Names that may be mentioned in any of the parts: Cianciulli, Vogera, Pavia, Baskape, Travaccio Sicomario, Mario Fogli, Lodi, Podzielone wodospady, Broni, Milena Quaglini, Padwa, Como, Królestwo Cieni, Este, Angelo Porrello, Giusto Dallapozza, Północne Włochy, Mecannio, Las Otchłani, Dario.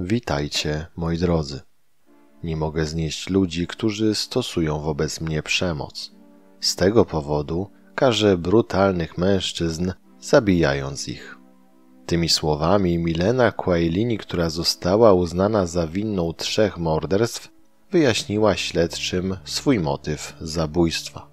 Witajcie, moi drodzy. Nie mogę znieść ludzi, którzy stosują wobec mnie przemoc. Z tego powodu karzę brutalnych mężczyzn, zabijając ich. Tymi słowami Milena Quaglini, która została uznana za winną 3 morderstw, wyjaśniła śledczym swój motyw zabójstwa.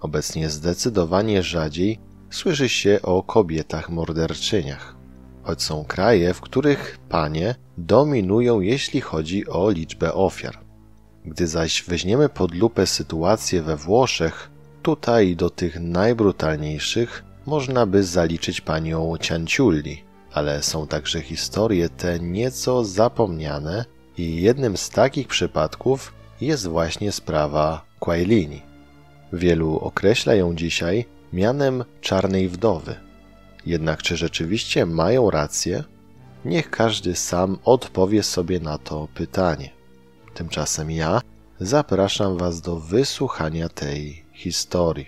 Obecnie zdecydowanie rzadziej słyszy się o kobietach morderczyniach, choć są kraje, w których panie dominują, jeśli chodzi o liczbę ofiar. Gdy zaś weźmiemy pod lupę sytuację we Włoszech, tutaj do tych najbrutalniejszych można by zaliczyć panią Cianciulli, ale są także historie te nieco zapomniane i jednym z takich przypadków jest właśnie sprawa Quaglini. Wielu określa ją dzisiaj mianem Czarnej Wdowy. Jednak czy rzeczywiście mają rację? Niech każdy sam odpowie sobie na to pytanie. Tymczasem ja zapraszam Was do wysłuchania tej historii.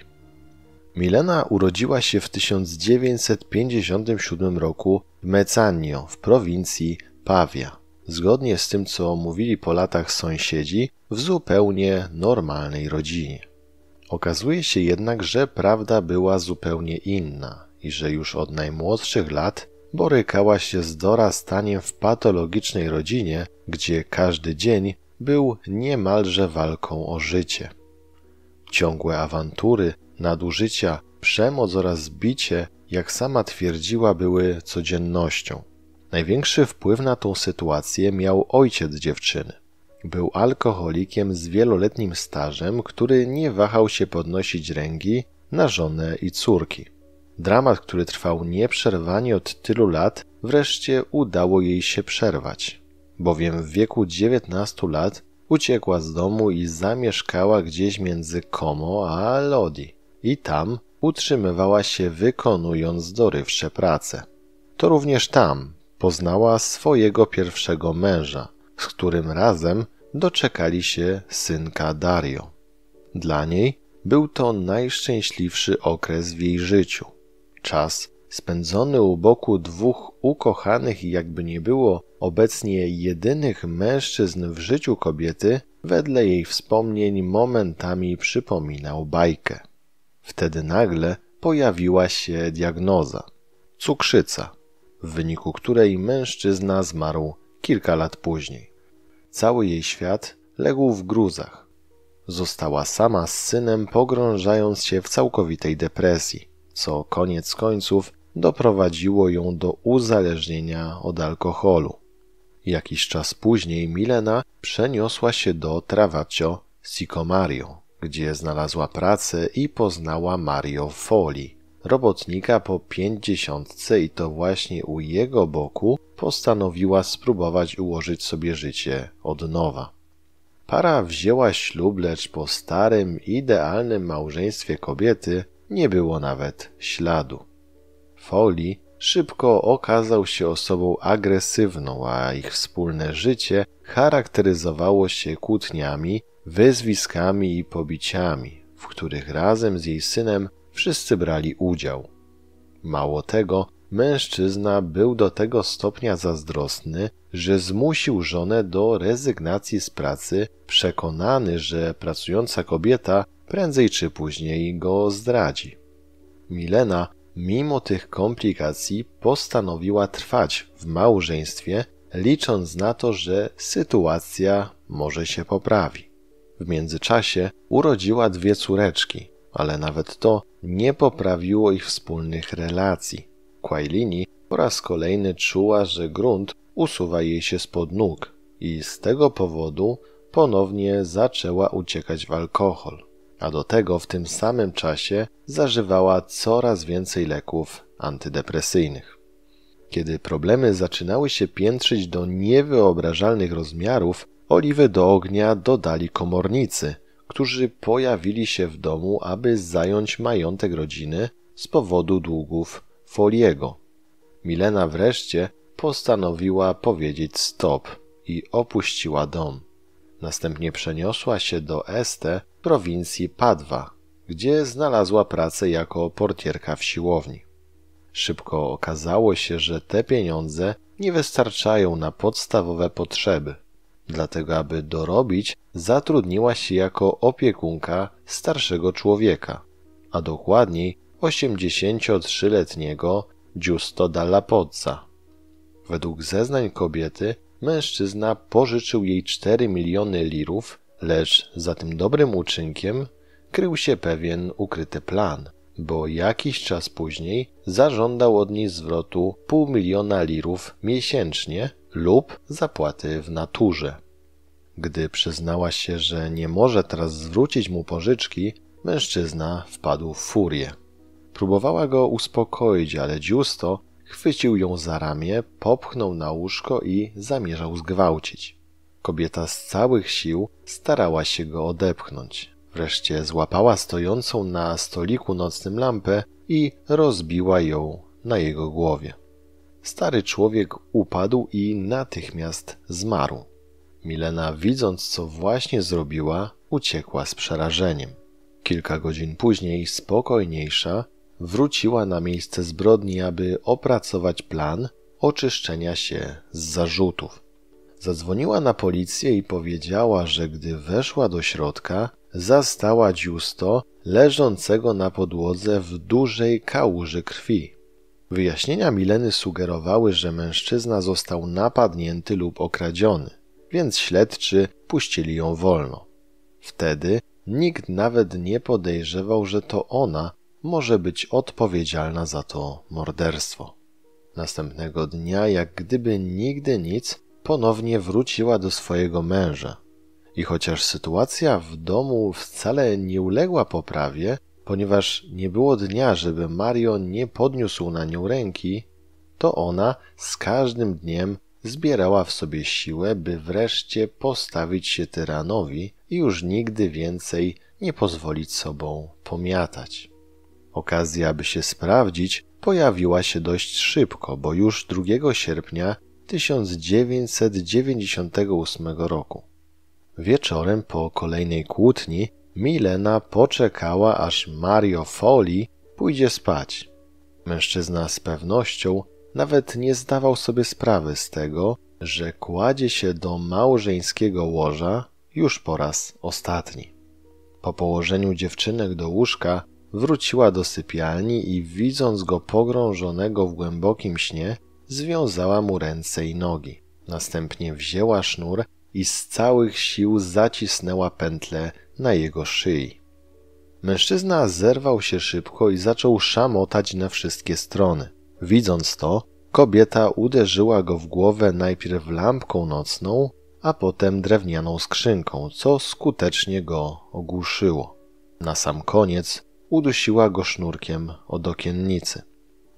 Milena urodziła się w 1957 roku w Mecannio w prowincji Pavia, zgodnie z tym, co mówili po latach sąsiedzi, w zupełnie normalnej rodzinie. Okazuje się jednak, że prawda była zupełnie inna i że już od najmłodszych lat borykała się z dorastaniem w patologicznej rodzinie, gdzie każdy dzień był niemalże walką o życie. Ciągłe awantury, nadużycia, przemoc oraz bicie, jak sama twierdziła, były codziennością. Największy wpływ na tą sytuację miał ojciec dziewczyny. Był alkoholikiem z wieloletnim stażem, który nie wahał się podnosić ręki na żonę i córki. Dramat, który trwał nieprzerwanie od tylu lat, wreszcie udało jej się przerwać, bowiem w wieku 19 lat uciekła z domu i zamieszkała gdzieś między Como a Lodi i tam utrzymywała się, wykonując dorywcze prace. To również tam poznała swojego pierwszego męża, z którym razem doczekali się synka Dario. Dla niej był to najszczęśliwszy okres w jej życiu. Czas spędzony u boku 2 ukochanych i jakby nie było obecnie jedynych mężczyzn w życiu kobiety, wedle jej wspomnień momentami przypominał bajkę. Wtedy nagle pojawiła się diagnoza – cukrzyca, w wyniku której mężczyzna zmarł kilka lat później. Cały jej świat legł w gruzach. Została sama z synem, pogrążając się w całkowitej depresji, co koniec końców doprowadziło ją do uzależnienia od alkoholu. Jakiś czas później Milena przeniosła się do Travaccio Sicomario, gdzie znalazła pracę i poznała Mario Fogli, robotnika po 50, i to właśnie u jego boku postanowiła spróbować ułożyć sobie życie od nowa. Para wzięła ślub, lecz po starym, idealnym małżeństwie kobiety nie było nawet śladu. Fogli szybko okazał się osobą agresywną, a ich wspólne życie charakteryzowało się kłótniami, wyzwiskami i pobiciami, w których razem z jej synem wszyscy brali udział. Mało tego, mężczyzna był do tego stopnia zazdrosny, że zmusił żonę do rezygnacji z pracy, przekonany, że pracująca kobieta prędzej czy później go zdradzi. Milena, mimo tych komplikacji, postanowiła trwać w małżeństwie, licząc na to, że sytuacja może się poprawi. W międzyczasie urodziła 2 córeczki, ale nawet to nie poprawiło ich wspólnych relacji. Quaglini po raz kolejny czuła, że grunt usuwa jej się spod nóg i z tego powodu ponownie zaczęła uciekać w alkohol, a do tego w tym samym czasie zażywała coraz więcej leków antydepresyjnych. Kiedy problemy zaczynały się piętrzyć do niewyobrażalnych rozmiarów, oliwy do ognia dodali komornicy, którzy pojawili się w domu, aby zająć majątek rodziny z powodu długów Fogliego. Milena wreszcie postanowiła powiedzieć stop i opuściła dom. Następnie przeniosła się do Este, prowincji Padwa, gdzie znalazła pracę jako portierka w siłowni. Szybko okazało się, że te pieniądze nie wystarczają na podstawowe potrzeby. Dlatego, aby dorobić, zatrudniła się jako opiekunka starszego człowieka, a dokładniej 83-letniego Giusto Dallapozza. Według zeznań kobiety mężczyzna pożyczył jej 4 miliony lirów, lecz za tym dobrym uczynkiem krył się pewien ukryty plan, bo jakiś czas później zażądał od niej zwrotu 500 000 lirów miesięcznie lub zapłaty w naturze. Gdy przyznała się, że nie może teraz zwrócić mu pożyczki, mężczyzna wpadł w furię. Próbowała go uspokoić, ale Giusto chwycił ją za ramię, popchnął na łóżko i zamierzał zgwałcić. Kobieta z całych sił starała się go odepchnąć. Wreszcie złapała stojącą na stoliku nocnym lampę i rozbiła ją na jego głowie. Stary człowiek upadł i natychmiast zmarł. Milena, widząc, co właśnie zrobiła, uciekła z przerażeniem. Kilka godzin później, spokojniejsza, wróciła na miejsce zbrodni, aby opracować plan oczyszczenia się z zarzutów. Zadzwoniła na policję i powiedziała, że gdy weszła do środka, zastała Giusto leżącego na podłodze w dużej kałuży krwi. Wyjaśnienia Mileny sugerowały, że mężczyzna został napadnięty lub okradziony, więc śledczy puścili ją wolno. Wtedy nikt nawet nie podejrzewał, że to ona może być odpowiedzialna za to morderstwo. Następnego dnia, jak gdyby nigdy nic, ponownie wróciła do swojego męża. I chociaż sytuacja w domu wcale nie uległa poprawie, ponieważ nie było dnia, żeby Mario nie podniósł na nią ręki, to ona z każdym dniem zbierała w sobie siłę, by wreszcie postawić się tyranowi i już nigdy więcej nie pozwolić sobą pomiatać. Okazja, by się sprawdzić, pojawiła się dość szybko, bo już 2 sierpnia 1998 roku. Wieczorem po kolejnej kłótni Milena poczekała, aż Mario Fogli pójdzie spać. Mężczyzna z pewnością nawet nie zdawał sobie sprawy z tego, że kładzie się do małżeńskiego łoża już po raz ostatni. Po położeniu dziewczynek do łóżka wróciła do sypialni i widząc go pogrążonego w głębokim śnie, związała mu ręce i nogi. Następnie wzięła sznur i z całych sił zacisnęła pętlę na jego szyi. Mężczyzna zerwał się szybko i zaczął szamotać na wszystkie strony. Widząc to, kobieta uderzyła go w głowę najpierw lampką nocną, a potem drewnianą skrzynką, co skutecznie go ogłuszyło. Na sam koniec udusiła go sznurkiem od okiennicy.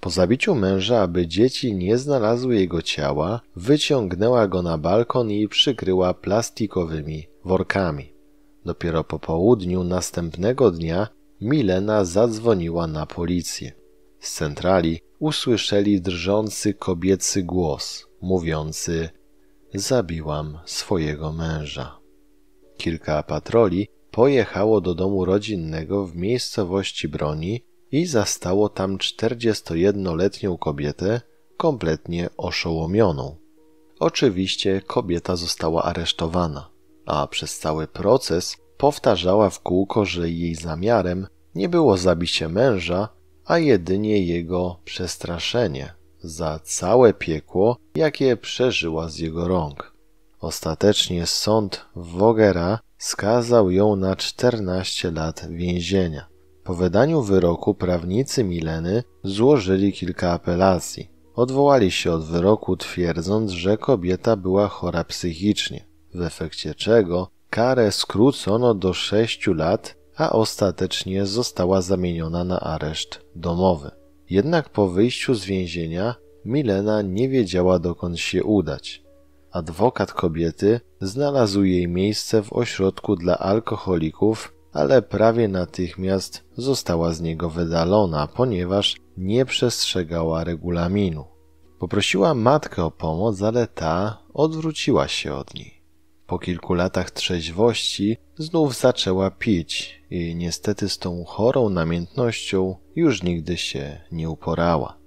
Po zabiciu męża, aby dzieci nie znalazły jego ciała, wyciągnęła go na balkon i przykryła plastikowymi workami. Dopiero po południu następnego dnia Milena zadzwoniła na policję. Z centrali usłyszeli drżący kobiecy głos, mówiący: „Zabiłam swojego męża”. Kilka patroli pojechało do domu rodzinnego w miejscowości Broni i zastało tam 41-letnią kobietę, kompletnie oszołomioną. Oczywiście kobieta została aresztowana, a przez cały proces powtarzała w kółko, że jej zamiarem nie było zabicie męża, a jedynie jego przestraszenie za całe piekło, jakie przeżyła z jego rąk. Ostatecznie sąd w Vogera skazał ją na 14 lat więzienia. Po wydaniu wyroku prawnicy Mileny złożyli kilka apelacji. Odwołali się od wyroku, twierdząc, że kobieta była chora psychicznie, w efekcie czego karę skrócono do 6 lat, a ostatecznie została zamieniona na areszt domowy. Jednak po wyjściu z więzienia Milena nie wiedziała, dokąd się udać. Adwokat kobiety znalazł jej miejsce w ośrodku dla alkoholików, ale prawie natychmiast została z niego wydalona, ponieważ nie przestrzegała regulaminu. Poprosiła matkę o pomoc, ale ta odwróciła się od niej. Po kilku latach trzeźwości znów zaczęła pić i niestety z tą chorą namiętnością już nigdy się nie uporała.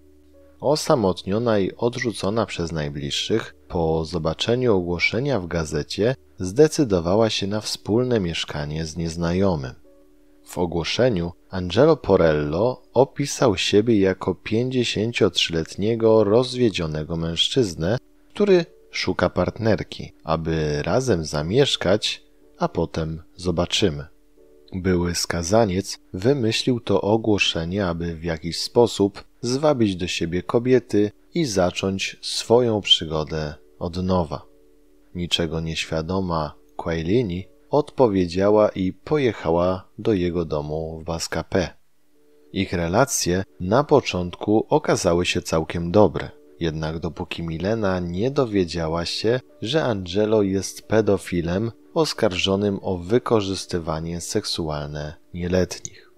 osamotniona i odrzucona przez najbliższych, po zobaczeniu ogłoszenia w gazecie zdecydowała się na wspólne mieszkanie z nieznajomym. W ogłoszeniu Angelo Porrello opisał siebie jako 53-letniego rozwiedzionego mężczyznę, który szuka partnerki, aby razem zamieszkać, a potem zobaczymy. Były skazaniec wymyślił to ogłoszenie, aby w jakiś sposób zwabić do siebie kobiety i zacząć swoją przygodę od nowa. Niczego nieświadoma Quaglini odpowiedziała i pojechała do jego domu w Baskape. Ich relacje na początku okazały się całkiem dobre, jednak dopóki Milena nie dowiedziała się, że Angelo jest pedofilem oskarżonym o wykorzystywanie seksualne nieletnich.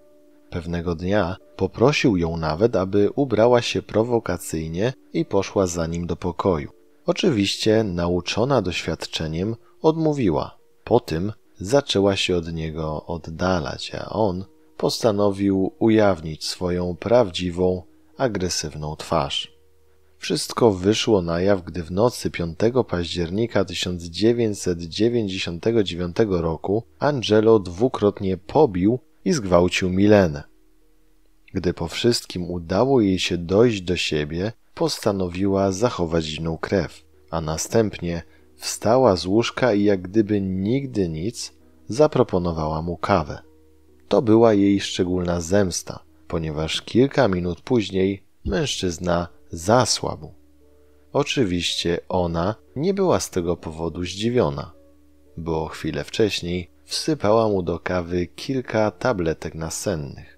Pewnego dnia poprosił ją nawet, aby ubrała się prowokacyjnie i poszła za nim do pokoju. Oczywiście nauczona doświadczeniem odmówiła. Po tym zaczęła się od niego oddalać, a on postanowił ujawnić swoją prawdziwą, agresywną twarz. Wszystko wyszło na jaw, gdy w nocy 5 października 1999 roku Angelo dwukrotnie pobił i zgwałcił Milenę. Gdy po wszystkim udało jej się dojść do siebie, postanowiła zachować zimną krew, a następnie wstała z łóżka i jak gdyby nigdy nic zaproponowała mu kawę. To była jej szczególna zemsta, ponieważ kilka minut później mężczyzna zasłabł. Oczywiście ona nie była z tego powodu zdziwiona, bo chwilę wcześniej wsypała mu do kawy kilka tabletek nasennych.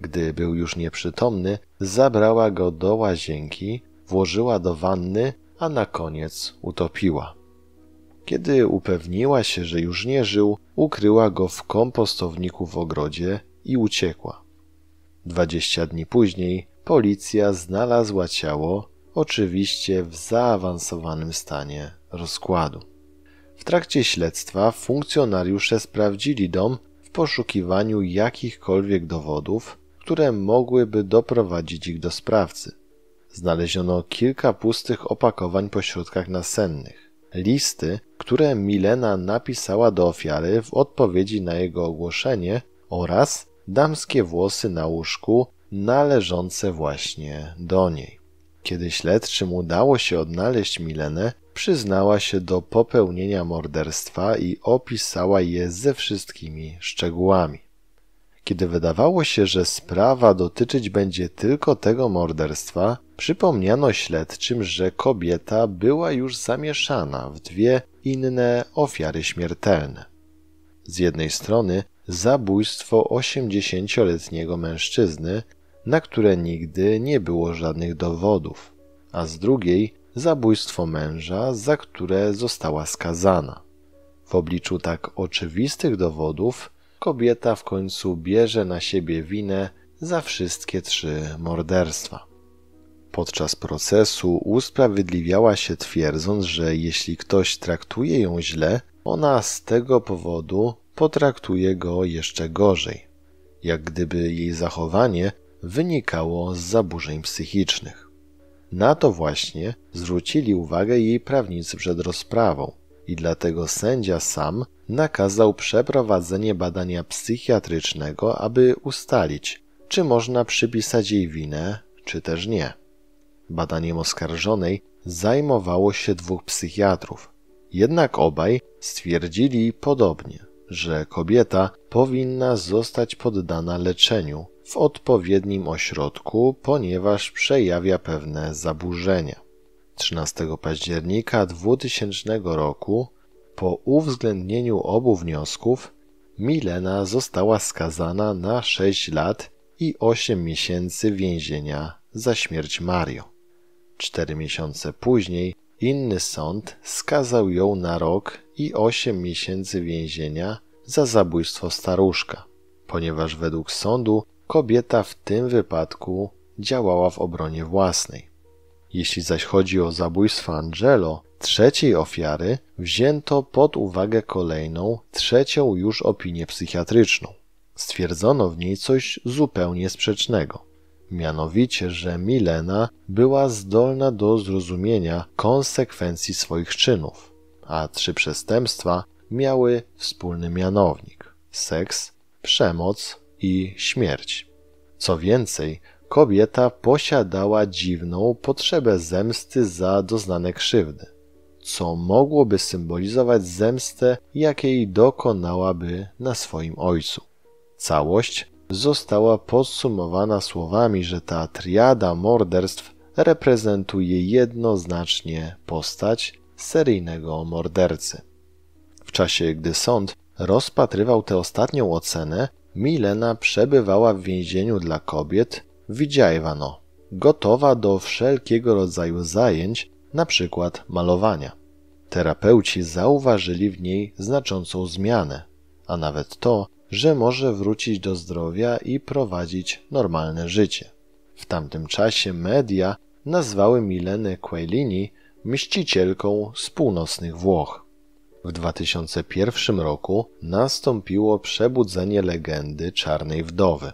Gdy był już nieprzytomny, zabrała go do łazienki, włożyła do wanny, a na koniec utopiła. Kiedy upewniła się, że już nie żył, ukryła go w kompostowniku w ogrodzie i uciekła. 20 dni później policja znalazła ciało, oczywiście w zaawansowanym stanie rozkładu. W trakcie śledztwa funkcjonariusze sprawdzili dom w poszukiwaniu jakichkolwiek dowodów, które mogłyby doprowadzić ich do sprawcy. Znaleziono kilka pustych opakowań po środkach nasennych, listy, które Milena napisała do ofiary w odpowiedzi na jego ogłoszenie oraz damskie włosy na łóżku należące właśnie do niej. Kiedy śledczym udało się odnaleźć Milenę, przyznała się do popełnienia morderstwa i opisała je ze wszystkimi szczegółami. Kiedy wydawało się, że sprawa dotyczyć będzie tylko tego morderstwa, przypomniano śledczym, że kobieta była już zamieszana w dwie inne ofiary śmiertelne. Z jednej strony zabójstwo 80-letniego mężczyzny, na które nigdy nie było żadnych dowodów, a z drugiej zabójstwo męża, za które została skazana. W obliczu tak oczywistych dowodów kobieta w końcu bierze na siebie winę za wszystkie trzy morderstwa. Podczas procesu usprawiedliwiała się, twierdząc, że jeśli ktoś traktuje ją źle, ona z tego powodu potraktuje go jeszcze gorzej, jak gdyby jej zachowanie wynikało z zaburzeń psychicznych. Na to właśnie zwrócili uwagę jej prawnicy przed rozprawą i dlatego sędzia sam nakazał przeprowadzenie badania psychiatrycznego, aby ustalić, czy można przypisać jej winę, czy też nie. Badaniem oskarżonej zajmowało się dwóch psychiatrów, jednak obaj stwierdzili podobnie, że kobieta powinna zostać poddana leczeniu w odpowiednim ośrodku, ponieważ przejawia pewne zaburzenia. 13 października 2000 roku, po uwzględnieniu obu wniosków, Milena została skazana na 6 lat i 8 miesięcy więzienia za śmierć Mario. 4 miesiące później inny sąd skazał ją na rok i 8 miesięcy więzienia za zabójstwo staruszka, ponieważ według sądu kobieta w tym wypadku działała w obronie własnej. Jeśli zaś chodzi o zabójstwo Angelo, trzeciej ofiary, wzięto pod uwagę kolejną, trzecią już opinię psychiatryczną. Stwierdzono w niej coś zupełnie sprzecznego. mianowicie, że Milena była zdolna do zrozumienia konsekwencji swoich czynów, a trzy przestępstwa miały wspólny mianownik – seks, przemoc i śmierć. Co więcej, kobieta posiadała dziwną potrzebę zemsty za doznane krzywdy, co mogłoby symbolizować zemstę, jakiej dokonałaby na swoim ojcu. Całość została podsumowana słowami, że ta triada morderstw reprezentuje jednoznacznie postać seryjnego mordercy. W czasie, gdy sąd rozpatrywał tę ostatnią ocenę, Milena przebywała w więzieniu dla kobiet Widziajwano, gotowa do wszelkiego rodzaju zajęć, np. malowania. Terapeuci zauważyli w niej znaczącą zmianę, a nawet to, że może wrócić do zdrowia i prowadzić normalne życie. W tamtym czasie media nazwały Milenę Quaglini mścicielką z północnych Włoch. W 2001 roku nastąpiło przebudzenie legendy Czarnej Wdowy.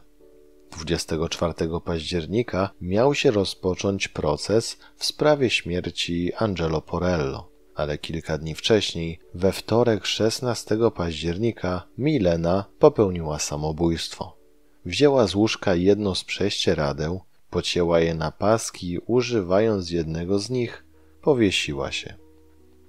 24 października miał się rozpocząć proces w sprawie śmierci Angelo Porrello, ale kilka dni wcześniej, we wtorek 16 października, Milena popełniła samobójstwo. Wzięła z łóżka jedno z prześcieradeł, pocięła je na paski i używając jednego z nich, powiesiła się.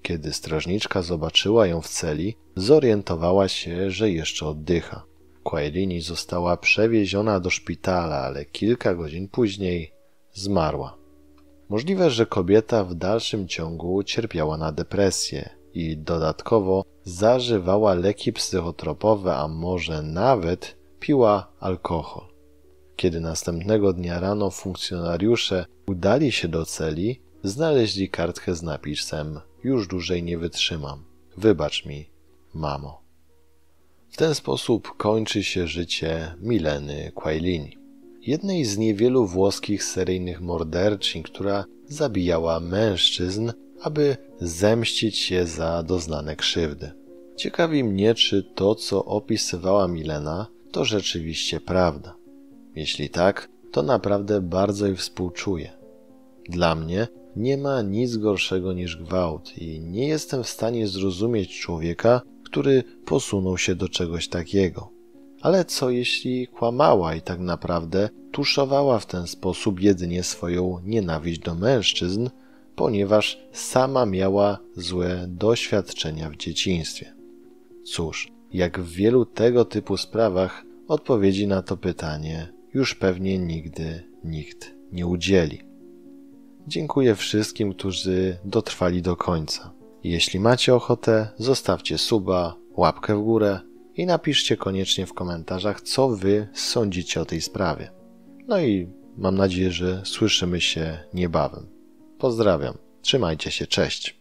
Kiedy strażniczka zobaczyła ją w celi, zorientowała się, że jeszcze oddycha. Quaglini została przewieziona do szpitala, ale kilka godzin później zmarła. Możliwe, że kobieta w dalszym ciągu cierpiała na depresję i dodatkowo zażywała leki psychotropowe, a może nawet piła alkohol. Kiedy następnego dnia rano funkcjonariusze udali się do celi, znaleźli kartkę z napisem „Już dłużej nie wytrzymam. Wybacz mi, mamo”. W ten sposób kończy się życie Mileny Quaglini, jednej z niewielu włoskich seryjnych morderczyń, która zabijała mężczyzn, aby zemścić się za doznane krzywdy. Ciekawi mnie, czy to, co opisywała Milena, to rzeczywiście prawda. Jeśli tak, to naprawdę bardzo jej współczuję. Dla mnie nie ma nic gorszego niż gwałt i nie jestem w stanie zrozumieć człowieka, który posunął się do czegoś takiego. Ale co jeśli kłamała i tak naprawdę tuszowała w ten sposób jedynie swoją nienawiść do mężczyzn, ponieważ sama miała złe doświadczenia w dzieciństwie? Cóż, jak w wielu tego typu sprawach, odpowiedzi na to pytanie już pewnie nigdy nikt nie udzieli. Dziękuję wszystkim, którzy dotrwali do końca. Jeśli macie ochotę, zostawcie suba, łapkę w górę i napiszcie koniecznie w komentarzach, co wy sądzicie o tej sprawie. No i mam nadzieję, że słyszymy się niebawem. Pozdrawiam, trzymajcie się, cześć!